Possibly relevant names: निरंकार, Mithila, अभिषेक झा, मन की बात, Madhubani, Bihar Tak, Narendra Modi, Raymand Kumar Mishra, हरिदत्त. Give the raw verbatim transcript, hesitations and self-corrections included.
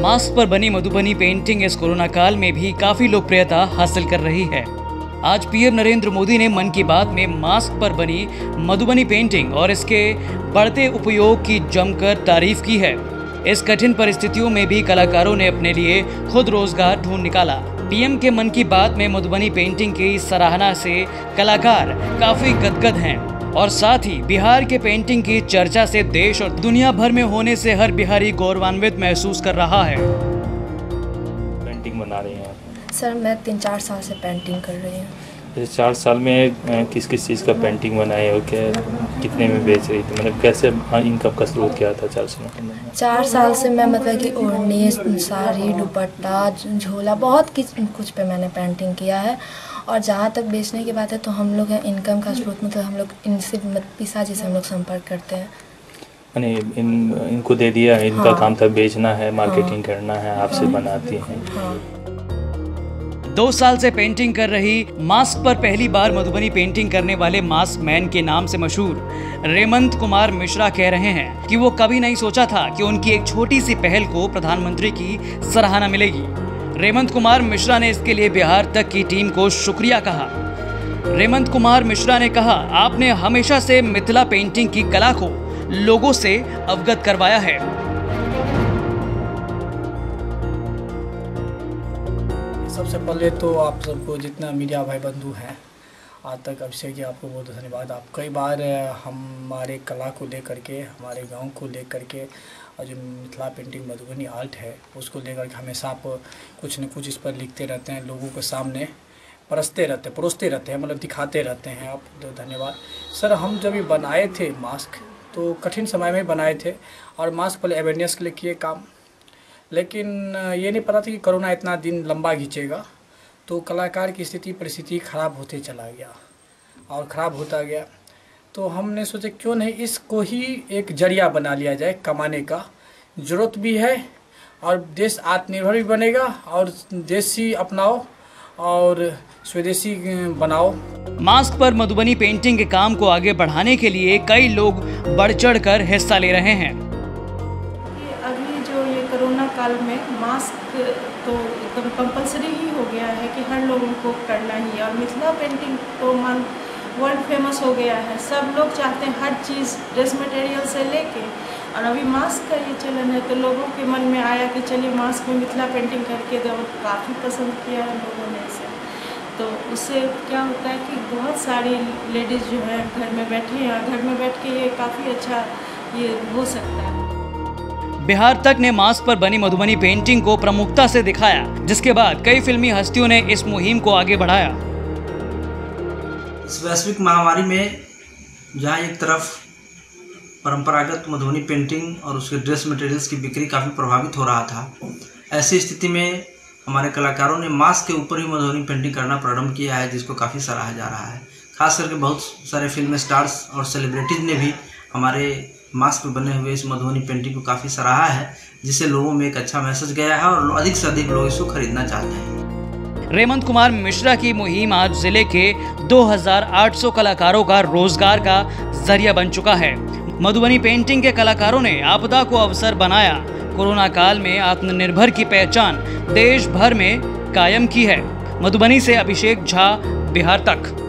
Mask पर बनी Madhubani painting इस कोरोना काल में भी काफी लोकप्रियता हासिल कर रही है। आज पीएम नरेंद्र मोदी ने मन की बात में मास्क पर बनी मधुबनी पेंटिंग और इसके बढ़ते उपयोग की जमकर तारीफ की है। इस कठिन परिस्थितियों में भी कलाकारों ने अपने लिए खुद रोजगार ढूंढ निकाला। पीएम के मन की बात में मधुबनी पेंटिंग की सराहना से कलाकार काफी गदगद हैं और साथ ही बिहार के पेंटिंग की चर्चा से देश और दुनिया भर में होने से हर बिहारी गौरवान्वित महसूस कर रहा है। पेंटिंग बना रही हैं सर? मैं तीन चार साल से पेंटिंग कर रही हूँ। चार साल में किस किस चीज़ का पेंटिंग बनाई हो, क्या कितने में बेच रही थी, मतलब कैसे इनकम का स्रोत क्या था? चार साल में चार साल से मैं मतलब कि ओढ़नी, साड़ी, दुपट्टा, झोला, बहुत कुछ पे मैंने पेंटिंग किया है। और जहाँ तक बेचने की बात है तो हम लोग इनकम का स्रोत मतलब हम लोग इनसे पिसा जी से हम लोग संपर्क करते हैं। नहीं, इन इनको दे दिया, इनका हाँ। काम था बेचना है, मार्केटिंग हाँ। करना है, आपसे बनाती हैं। हाँ। दो साल से पेंटिंग कर रही, मास्क पर पहली बार मधुबनी पेंटिंग करने वाले मास्क मैन के नाम से मशहूर रेमंत कुमार मिश्रा कह रहे हैं कि वो कभी नहीं सोचा था कि उनकी एक छोटी सी पहल को प्रधानमंत्री की सराहना मिलेगी। रेमंत कुमार मिश्रा ने इसके लिए बिहार तक की टीम को शुक्रिया कहा। रेमंत कुमार मिश्रा ने कहा, आपने हमेशा से मिथिला पेंटिंग की कला को लोगों से अवगत करवाया है। सबसे पहले तो आप सबको, जितना मीडिया भाई बंधु हैं, आज तक अभिषेक जी आपको बहुत धन्यवाद। आप कई बार हमारे कला को लेकर के, हमारे गांव को लेकर के और जो मिथिला पेंटिंग मधुबनी आर्ट है उसको लेकर के हमेशा आप कुछ न कुछ इस पर लिखते रहते हैं, लोगों के सामने परसते रहते हैं, परोसते रहते हैं, मतलब दिखाते रहते हैं आप। तो धन्यवाद सर। हम जब ये बनाए थे मास्क तो कठिन समय में बनाए थे और मास्क पहले अवेयरनेस के लिए किए काम, लेकिन ये नहीं पता था कि कोरोना इतना दिन लंबा खींचेगा। तो कलाकार की स्थिति परिस्थिति ख़राब होते चला गया और ख़राब होता गया, तो हमने सोचा क्यों नहीं इसको ही एक जरिया बना लिया जाए कमाने का। ज़रूरत भी है और देश आत्मनिर्भर भी बनेगा और देशी अपनाओ और स्वदेशी बनाओ। मास्क पर मधुबनी पेंटिंग के काम को आगे बढ़ाने के लिए कई लोग बढ़ चढ़ कर हिस्सा ले रहे हैं। कोरोना काल में मास्क तो एकदम कंपलसरी ही हो गया है कि हर लोगों को करना ही है और मिथिला पेंटिंग तो मान वर्ल्ड फेमस हो गया है। सब लोग चाहते हैं हर चीज़, ड्रेस मटेरियल से लेके, और अभी मास्क का ये चलन है तो लोगों के मन में आया कि चलिए मास्क में मिथिला पेंटिंग करके दो। काफ़ी पसंद किया है लोगों ने इसे, तो उससे क्या होता है कि बहुत सारी लेडीज़ जो है घर में बैठी हैं, घर में बैठ के ये काफ़ी अच्छा ये हो सकता है। बिहार तक ने मास्क पर बनी मधुबनी पेंटिंग को प्रमुखता से दिखाया, जिसके बाद कई फिल्मी हस्तियों ने इस मुहिम को आगे बढ़ाया। इस वैश्विक महामारी में जहाँ एक तरफ परंपरागत मधुबनी पेंटिंग और उसके ड्रेस मटेरियल्स की बिक्री काफ़ी प्रभावित हो रहा था, ऐसी स्थिति में हमारे कलाकारों ने मास्क के ऊपर ही मधुबनी पेंटिंग करना प्रारंभ किया है, जिसको काफ़ी सराहा जा रहा है। खास करके बहुत सारे फिल्म स्टार्स और सेलिब्रिटीज़ ने भी हमारे मास्क पर बने हुए इस मधुबनी पेंटिंग को काफ़ी सराहा है, जिससे लोगों में एक अच्छा मैसेज गया है और अधिक से अधिक लोग इसको खरीदना चाहते हैं। रेमंत कुमार मिश्रा की मुहिम आज जिले के दो हज़ार आठ सौ कलाकारों का रोजगार का जरिया बन चुका है। मधुबनी पेंटिंग के कलाकारों ने आपदा को अवसर बनाया, कोरोना काल में आत्मनिर्भर की पहचान देश भर में कायम की है। मधुबनी से अभिषेक झा, बिहार तक।